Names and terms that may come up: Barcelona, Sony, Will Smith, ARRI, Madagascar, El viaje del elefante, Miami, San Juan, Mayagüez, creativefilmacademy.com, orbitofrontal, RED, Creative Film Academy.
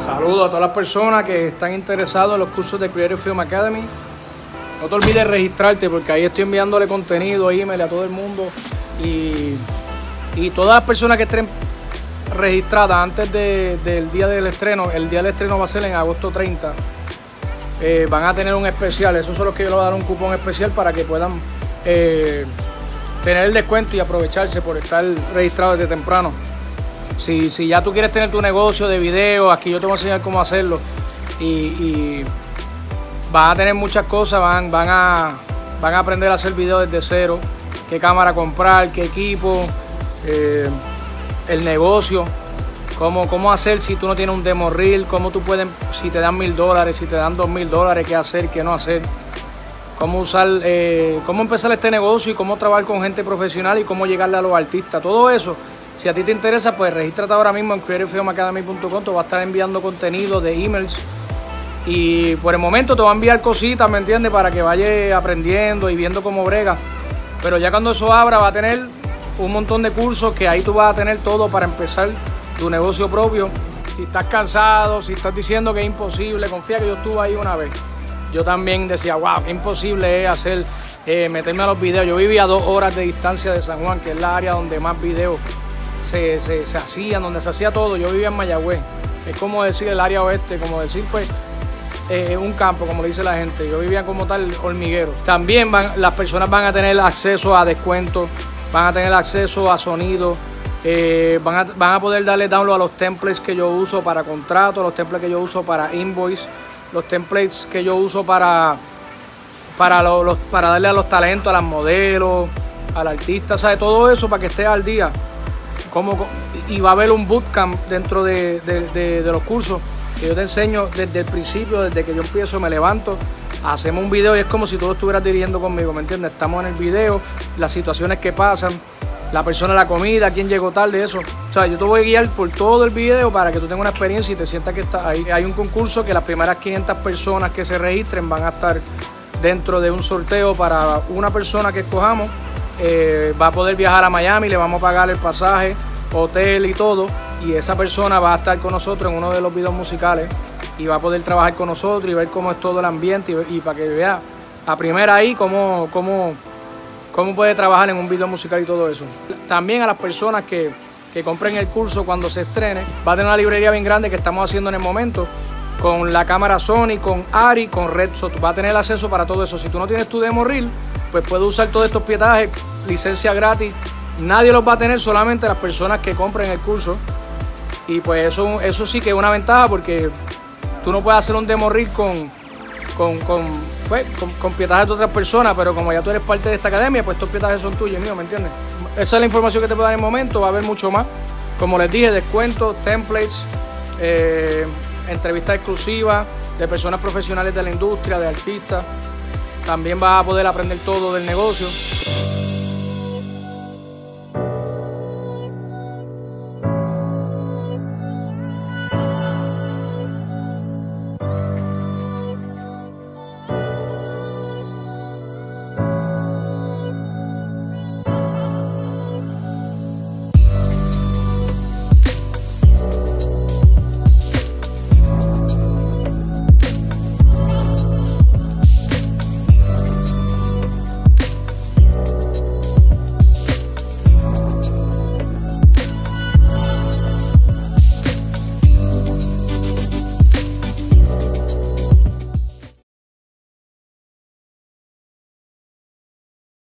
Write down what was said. Saludos a todas las personas que están interesadas en los cursos de Creative Film Academy. No te olvides de registrarte porque ahí estoy enviándole contenido, email a todo el mundo. Y todas las personas que estén registradas antes del día del estreno, el día del estreno va a ser en agosto 30. Van a tener un especial, esos son los que yo les voy a dar un cupón especial para que puedan tener el descuento y aprovecharse por estar registrado desde temprano. Si ya tú quieres tener tu negocio de video, aquí yo te voy a enseñar cómo hacerlo. Y van a tener muchas cosas, van a aprender a hacer videos desde cero. Qué cámara comprar, qué equipo, el negocio, cómo hacer si tú no tienes un demo reel, cómo tú puedes, si te dan $1000, si te dan $2000, qué hacer, qué no hacer. Cómo usar, cómo empezar este negocio y cómo trabajar con gente profesional y cómo llegarle a los artistas. Todo eso, si a ti te interesa, pues regístrate ahora mismo en creativefilmacademy.com. Te va a estar enviando contenido de emails y por el momento te va a enviar cositas, ¿me entiendes? Para que vayas aprendiendo y viendo cómo brega. Pero ya cuando eso abra, va a tener un montón de cursos que ahí tú vas a tener todo para empezar tu negocio propio. Si estás cansado, si estás diciendo que es imposible, confía que yo estuve ahí una vez. Yo también decía, wow, qué imposible es hacer, meterme a los videos. Yo vivía a 2 horas de distancia de San Juan, que es la área donde más videos se hacían, donde se hacía todo. Yo vivía en Mayagüez, es como decir el área oeste, como decir pues un campo, como le dice la gente. Yo vivía como tal hormiguero. También las personas van a tener acceso a descuentos, van a tener acceso a sonido, van a poder darle download a los templates que yo uso para contratos, los templates que yo uso para invoice, los templates que yo uso para darle a los talentos, a las modelos, al artista, ¿sabes? Todo eso para que esté al día. Y va a haber un bootcamp dentro de los cursos que yo te enseño desde el principio, desde que yo empiezo, me levanto, hacemos un video y es como si tú lo estuvieras dirigiendo conmigo, ¿me entiendes? Estamos en el video, las situaciones que pasan, la persona, la comida, quién llegó tarde, eso. O sea, yo te voy a guiar por todo el video para que tú tengas una experiencia y te sientas que estás ahí. Hay un concurso que las primeras 500 personas que se registren van a estar dentro de un sorteo para una persona que escojamos. Va a poder viajar a Miami, le vamos a pagar el pasaje, hotel y todo, y esa persona va a estar con nosotros en uno de los videos musicales y va a poder trabajar con nosotros y ver cómo es todo el ambiente y para que vea a primera ahí cómo puede trabajar en un video musical y todo eso. También a las personas que compren el curso cuando se estrene, va a tener una librería bien grande que estamos haciendo en el momento con la cámara Sony, con ARRI, con RED. Va a tener acceso para todo eso. Si tú no tienes tu demo reel, pues puedes usar todos estos pietajes, licencia gratis. Nadie los va a tener, solamente las personas que compren el curso. Y pues eso sí que es una ventaja porque tú no puedes hacer un demo reel con pietajes de otras personas, pero como ya tú eres parte de esta academia, pues estos pietajes son tuyos, míos, ¿me entiendes? Esa es la información que te puedo dar en el momento. Va a haber mucho más. Como les dije, descuentos, templates, entrevistas exclusivas de personas profesionales de la industria, de artistas. También vas a poder aprender todo del negocio.